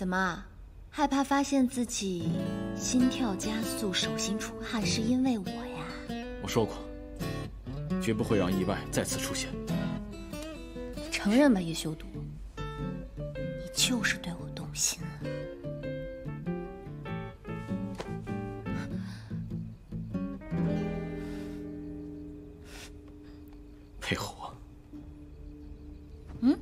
怎么，害怕发现自己心跳加速、手心出汗是因为我呀？我说过，绝不会让意外再次出现。承认吧，叶修独，你就是对我动心了。 配合我。嗯，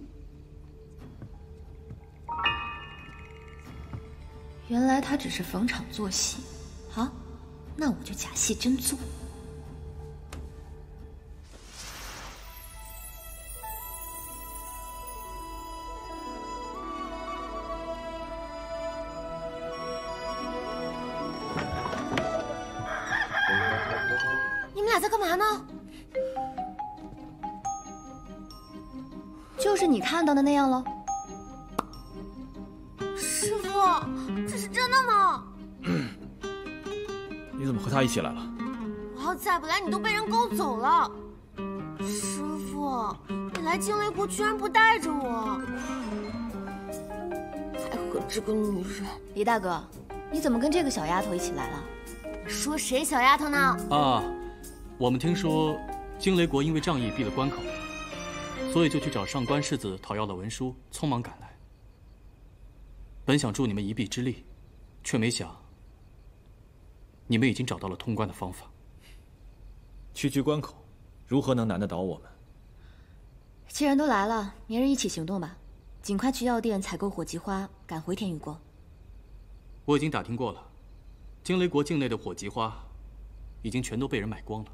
原来他只是逢场作戏。好，那我就假戏真做。你们俩在干嘛呢？ 就是你看到的那样喽，师傅，这是真的吗？你怎么和他一起来了？我要再不来，你都被人勾走了。师傅，你来惊雷国居然不带着我，还和这个女人。李大哥，你怎么跟这个小丫头一起来了？说谁小丫头呢？啊，我们听说惊雷国因为仗义闭了关口。 所以就去找上官世子讨要了文书，匆忙赶来。本想助你们一臂之力，却没想你们已经找到了通关的方法。区区关口，如何能难得倒我们？既然都来了，明日一起行动吧，尽快去药店采购火棘花，赶回天宇国。我已经打听过了，惊雷国境内的火棘花已经全都被人买光了。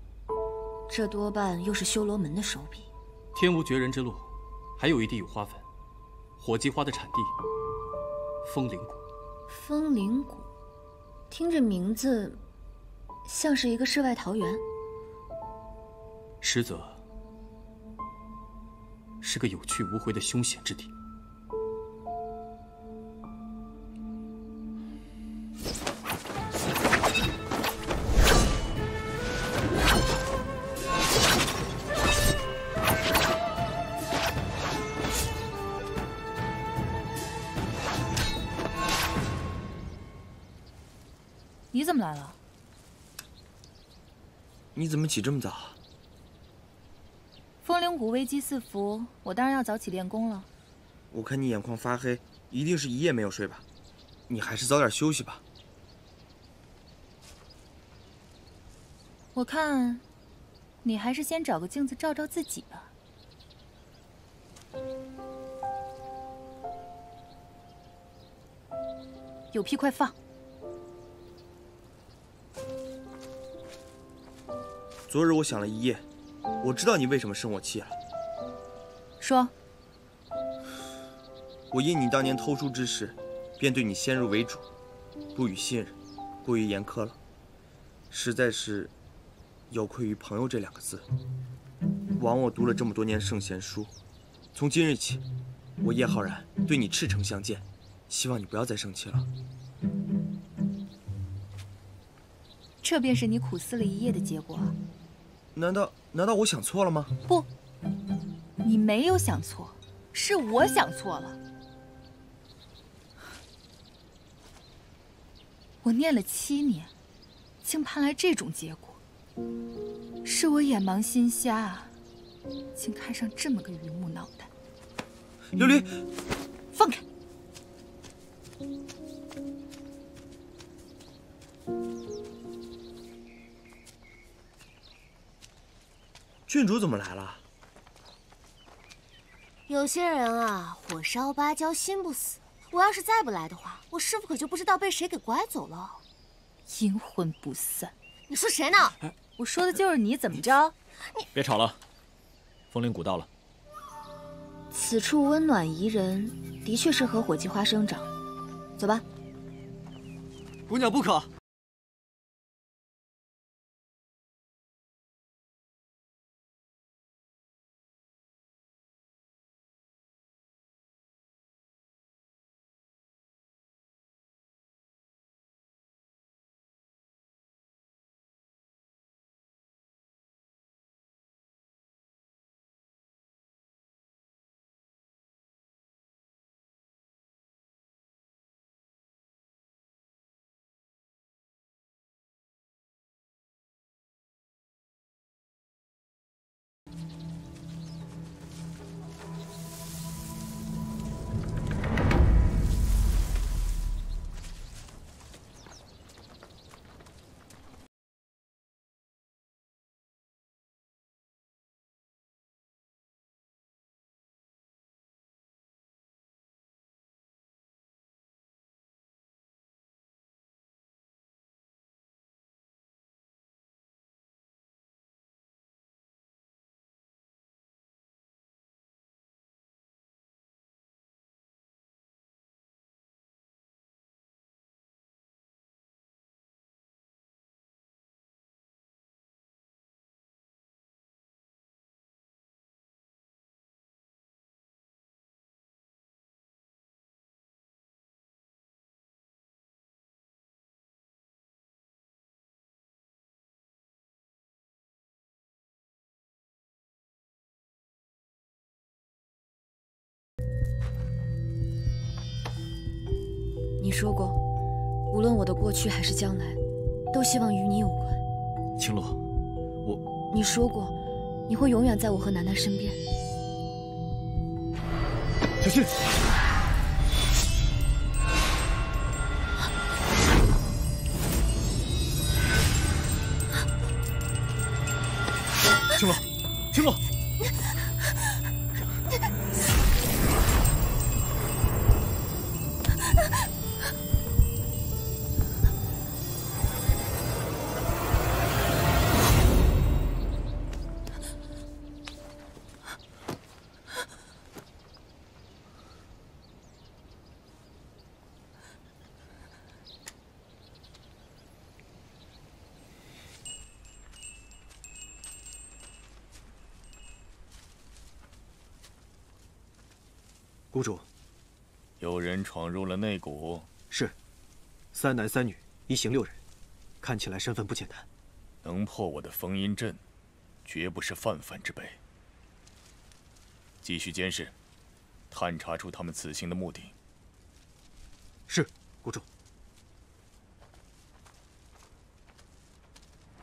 这多半又是修罗门的手笔。 天无绝人之路，还有一地有花粉，火棘花的产地风铃谷。风铃谷，听着名字，像是一个世外桃源。实则是个有去无回的凶险之地。你怎么来了？你怎么起这么早？风铃谷危机四伏，我当然要早起练功了。我看你眼眶发黑，一定是一夜没有睡吧？你还是早点休息吧。我看，你还是先找个镜子照照自己吧。有屁快放！ 昨日我想了一夜，我知道你为什么生我气了。说，我因你当年偷书之事，便对你先入为主，不予信任，过于严苛了，实在是有愧于朋友这两个字。枉我读了这么多年圣贤书，从今日起，我叶浩然对你赤诚相见，希望你不要再生气了。这便是你苦思了一夜的结果啊。 难道我想错了吗？不，你没有想错，是我想错了。我念了7年，竟盼来这种结果，是我眼盲心瞎，竟看上这么个榆木脑袋。琉璃，放开！郡主怎么来了？有些人啊，火烧芭蕉心不死。我要是再不来的话，我师傅可就不知道被谁给拐走了。阴魂不散！你说谁呢？我说的就是你，怎么着？你别吵了，风铃谷到了。此处温暖宜人，的确适合火棘花生长。走吧。姑娘不可。你说过，无论我的过去还是将来，都希望与你有关。青洛，我……你说过，你会永远在我和楠楠身边。小心！青洛，青洛！ 谷主，有人闯入了内谷。是，3男3女，一行6人，看起来身份不简单。能破我的封印阵，绝不是泛泛之辈。继续监视，探查出他们此行的目的。是，谷主。